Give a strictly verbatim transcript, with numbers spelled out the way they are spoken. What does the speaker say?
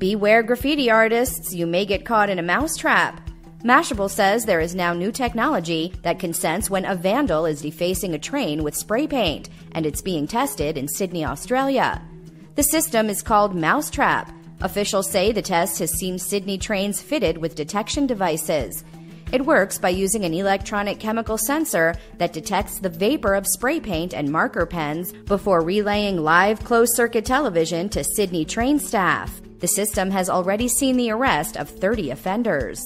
Beware graffiti artists, you may get caught in a mousetrap. Mashable says there is now new technology that can sense when a vandal is defacing a train with spray paint, and it's being tested in Sydney, Australia. The system is called Mousetrap. Officials say the test has seen Sydney trains fitted with detection devices. It works by using an electronic chemical sensor that detects the vapor of spray paint and marker pens before relaying live closed-circuit television to Sydney train staff. The system has already seen the arrest of thirty offenders.